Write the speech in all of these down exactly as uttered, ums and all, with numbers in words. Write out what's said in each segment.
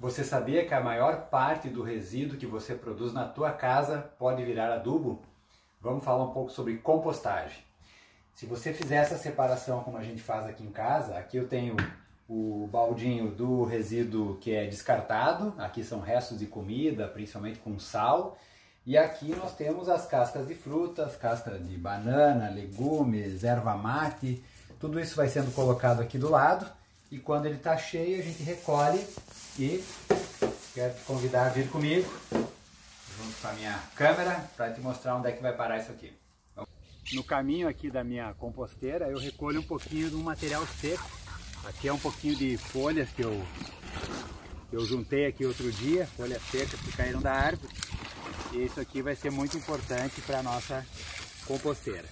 Você sabia que a maior parte do resíduo que você produz na tua casa pode virar adubo? Vamos falar um pouco sobre compostagem. Se você fizer essa separação como a gente faz aqui em casa, aqui eu tenho o baldinho do resíduo que é descartado, aqui são restos de comida, principalmente com sal, e aqui nós temos as cascas de frutas, cascas de banana, legumes, erva mate, tudo isso vai sendo colocado aqui do lado, e quando ele está cheio a gente recolhe. E quero te convidar a vir comigo, junto com a minha câmera, para te mostrar onde é que vai parar isso aqui. No caminho aqui da minha composteira eu recolho um pouquinho de um material seco. Aqui é um pouquinho de folhas que eu, eu juntei aqui outro dia, folhas secas que caíram da árvore. E isso aqui vai ser muito importante para a nossa composteira.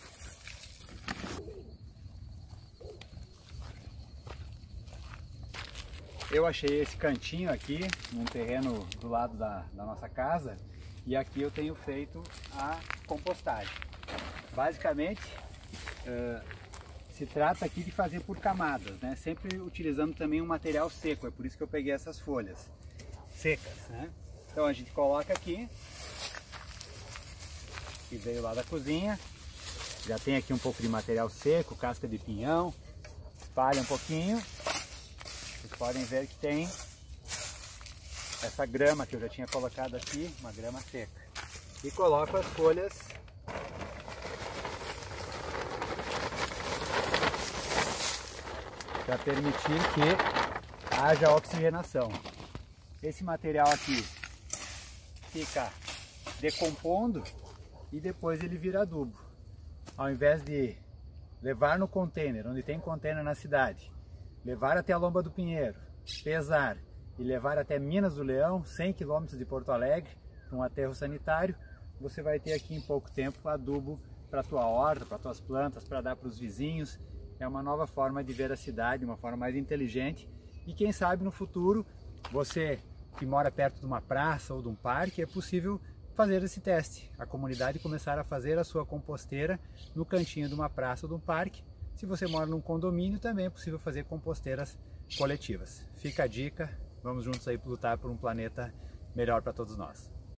Eu achei esse cantinho aqui, num terreno do lado da, da nossa casa, e aqui eu tenho feito a compostagem. Basicamente, uh, se trata aqui de fazer por camadas, né? Sempre utilizando também um material seco, é por isso que eu peguei essas folhas secas, né? Então a gente coloca aqui, que veio lá da cozinha, já tem aqui um pouco de material seco, casca de pinhão, espalha um pouquinho. Podem ver que tem essa grama que eu já tinha colocado aqui, uma grama seca. E coloco as folhas para permitir que haja oxigenação. Esse material aqui fica decompondo e depois ele vira adubo. Ao invés de levar no container, onde tem container na cidade, levar até a Lomba do Pinheiro, pesar e levar até Minas do Leão, cem quilômetros de Porto Alegre, para um aterro sanitário, você vai ter aqui em pouco tempo adubo para a tua horta, para as tuas plantas, para dar para os vizinhos. É uma nova forma de ver a cidade, uma forma mais inteligente. E quem sabe no futuro, você que mora perto de uma praça ou de um parque, é possível fazer esse teste. A comunidade começar a fazer a sua composteira no cantinho de uma praça ou de um parque. Se você mora num condomínio, também é possível fazer composteiras coletivas. Fica a dica, vamos juntos aí lutar por um planeta melhor para todos nós.